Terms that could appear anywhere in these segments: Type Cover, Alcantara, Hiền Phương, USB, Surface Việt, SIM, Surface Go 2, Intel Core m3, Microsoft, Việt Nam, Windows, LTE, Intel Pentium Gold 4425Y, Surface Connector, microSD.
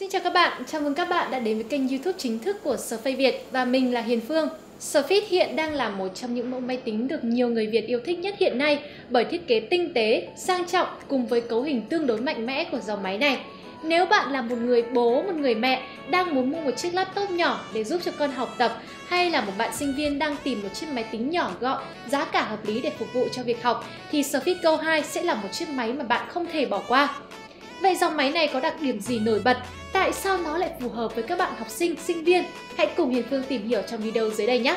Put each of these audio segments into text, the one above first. Xin chào các bạn, chào mừng các bạn đã đến với kênh YouTube chính thức của Surface Việt và mình là Hiền Phương. Surface hiện đang là một trong những mẫu máy tính được nhiều người Việt yêu thích nhất hiện nay bởi thiết kế tinh tế, sang trọng cùng với cấu hình tương đối mạnh mẽ của dòng máy này. Nếu bạn là một người bố, một người mẹ đang muốn mua một chiếc laptop nhỏ để giúp cho con học tập, hay là một bạn sinh viên đang tìm một chiếc máy tính nhỏ gọn, giá cả hợp lý để phục vụ cho việc học, thì Surface Go 2 sẽ là một chiếc máy mà bạn không thể bỏ qua. Vậy dòng máy này có đặc điểm gì nổi bật? Tại sao nó lại phù hợp với các bạn học sinh, sinh viên? Hãy cùng Hiền Phương tìm hiểu trong video dưới đây nhé!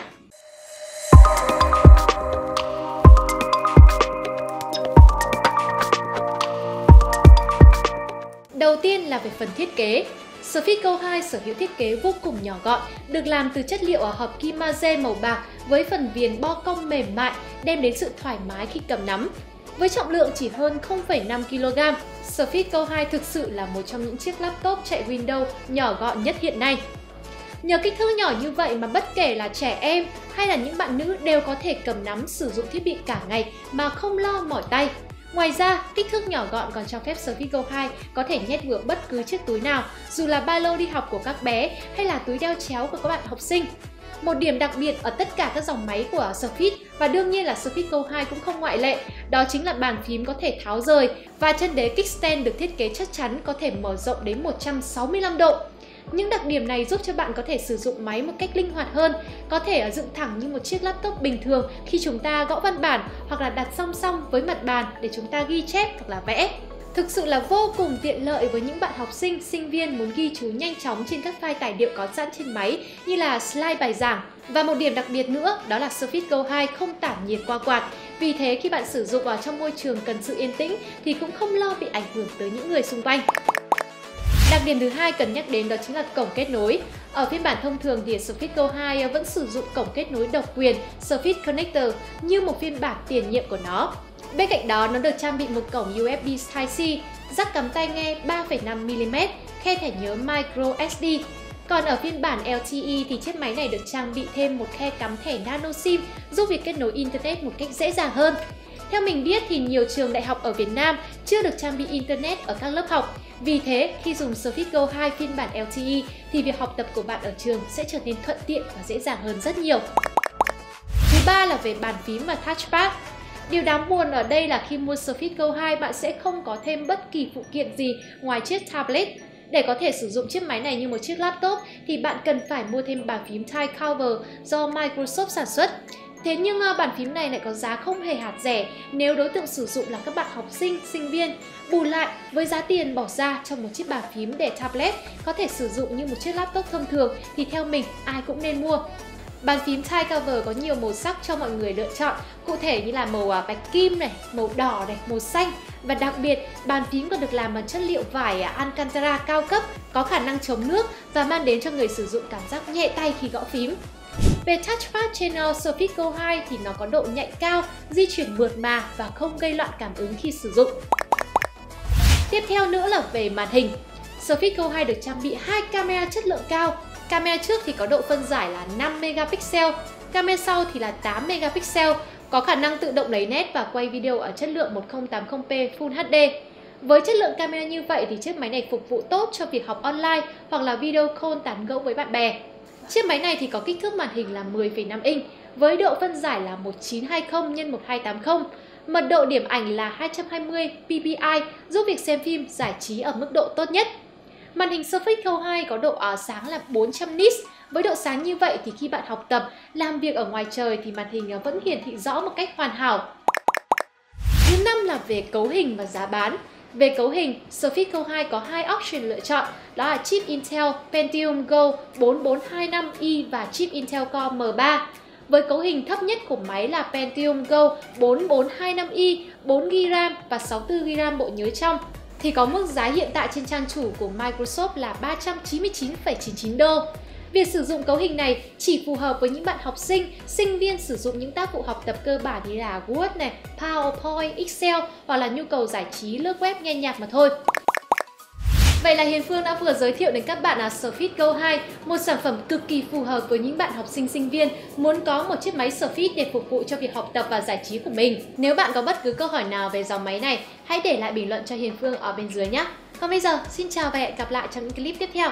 Đầu tiên là về phần thiết kế. Surface Go 2 sở hữu thiết kế vô cùng nhỏ gọn, được làm từ chất liệu ở hộp kim magie màu bạc với phần viền bo cong mềm mại, đem đến sự thoải mái khi cầm nắm. Với trọng lượng chỉ hơn 0,5 kg, Surface Go 2 thực sự là một trong những chiếc laptop chạy Windows nhỏ gọn nhất hiện nay. Nhờ kích thước nhỏ như vậy mà bất kể là trẻ em hay là những bạn nữ đều có thể cầm nắm sử dụng thiết bị cả ngày mà không lo mỏi tay. Ngoài ra, kích thước nhỏ gọn còn cho phép Surface Go 2 có thể nhét vừa bất cứ chiếc túi nào, dù là ba lô đi học của các bé hay là túi đeo chéo của các bạn học sinh. Một điểm đặc biệt ở tất cả các dòng máy của Surface và đương nhiên là Surface Go 2 cũng không ngoại lệ, đó chính là bàn phím có thể tháo rời và chân đế kickstand được thiết kế chắc chắn có thể mở rộng đến 165 độ. Những đặc điểm này giúp cho bạn có thể sử dụng máy một cách linh hoạt hơn, có thể dựng thẳng như một chiếc laptop bình thường khi chúng ta gõ văn bản hoặc là đặt song song với mặt bàn để chúng ta ghi chép hoặc là vẽ. Thực sự là vô cùng tiện lợi với những bạn học sinh, sinh viên muốn ghi chú nhanh chóng trên các file tài liệu có sẵn trên máy như là slide bài giảng. Và một điểm đặc biệt nữa đó là Surface Go 2 không tản nhiệt qua quạt. Vì thế khi bạn sử dụng ở trong môi trường cần sự yên tĩnh thì cũng không lo bị ảnh hưởng tới những người xung quanh. Đặc điểm thứ hai cần nhắc đến đó chính là cổng kết nối. Ở phiên bản thông thường thì Surface Go 2 vẫn sử dụng cổng kết nối độc quyền Surface Connector như một phiên bản tiền nhiệm của nó. Bên cạnh đó, nó được trang bị một cổng USB Type-C, jack cắm tai nghe 3,5 mm, khe thẻ nhớ microSD. Còn ở phiên bản LTE thì chiếc máy này được trang bị thêm một khe cắm thẻ nano SIM giúp việc kết nối Internet một cách dễ dàng hơn. Theo mình biết thì nhiều trường đại học ở Việt Nam chưa được trang bị Internet ở các lớp học. Vì thế, khi dùng Surface Go 2 phiên bản LTE thì việc học tập của bạn ở trường sẽ trở nên thuận tiện và dễ dàng hơn rất nhiều. Thứ ba là về bàn phím và touchpad. Điều đáng buồn ở đây là khi mua Surface Go 2 bạn sẽ không có thêm bất kỳ phụ kiện gì ngoài chiếc tablet. Để có thể sử dụng chiếc máy này như một chiếc laptop thì bạn cần phải mua thêm bàn phím Type Cover do Microsoft sản xuất. Thế nhưng bàn phím này lại có giá không hề hạt rẻ nếu đối tượng sử dụng là các bạn học sinh, sinh viên. Bù lại, với giá tiền bỏ ra trong một chiếc bàn phím để tablet có thể sử dụng như một chiếc laptop thông thường thì theo mình ai cũng nên mua. Bàn phím Type Cover có nhiều màu sắc cho mọi người lựa chọn, cụ thể như là màu bạch kim này, màu đỏ này, màu xanh, và đặc biệt bàn phím còn được làm bằng chất liệu vải Alcantara cao cấp, có khả năng chống nước và mang đến cho người sử dụng cảm giác nhẹ tay khi gõ phím. Về touchpad trên Surface Go 2 thì nó có độ nhạy cao, di chuyển mượt mà và không gây loạn cảm ứng khi sử dụng. Tiếp theo nữa là về màn hình. Surface Go 2 được trang bị 2 camera chất lượng cao. Camera trước thì có độ phân giải là 5 megapixel, camera sau thì là 8 megapixel, có khả năng tự động lấy nét và quay video ở chất lượng 1080p Full HD. Với chất lượng camera như vậy thì chiếc máy này phục vụ tốt cho việc học online hoặc là video call tán gẫu với bạn bè. Chiếc máy này thì có kích thước màn hình là 10,5 inch với độ phân giải là 1920x1280, mật độ điểm ảnh là 220 ppi giúp việc xem phim giải trí ở mức độ tốt nhất. Màn hình Surface Go 2 có độ sáng là 400 nits. Với độ sáng như vậy thì khi bạn học tập, làm việc ở ngoài trời thì màn hình vẫn hiển thị rõ một cách hoàn hảo. Thứ năm là về cấu hình và giá bán. Về cấu hình, Surface Go 2 có hai option lựa chọn, đó là chip Intel Pentium Gold 4425Y và chip Intel Core m3. Với cấu hình thấp nhất của máy là Pentium Gold 4425Y, 4GB RAM và 64GB bộ nhớ trong, thì có mức giá hiện tại trên trang chủ của Microsoft là 399,99 đô. Việc sử dụng cấu hình này chỉ phù hợp với những bạn học sinh, sinh viên sử dụng những tác vụ học tập cơ bản như là Word, này, PowerPoint, Excel hoặc là nhu cầu giải trí lướt web nghe nhạc mà thôi. Vậy là Hiền Phương đã vừa giới thiệu đến các bạn là Surface Go 2, một sản phẩm cực kỳ phù hợp với những bạn học sinh, sinh viên muốn có một chiếc máy Surface để phục vụ cho việc học tập và giải trí của mình. Nếu bạn có bất cứ câu hỏi nào về dòng máy này, hãy để lại bình luận cho Hiền Phương ở bên dưới nhé! Còn bây giờ, xin chào và hẹn gặp lại trong những clip tiếp theo.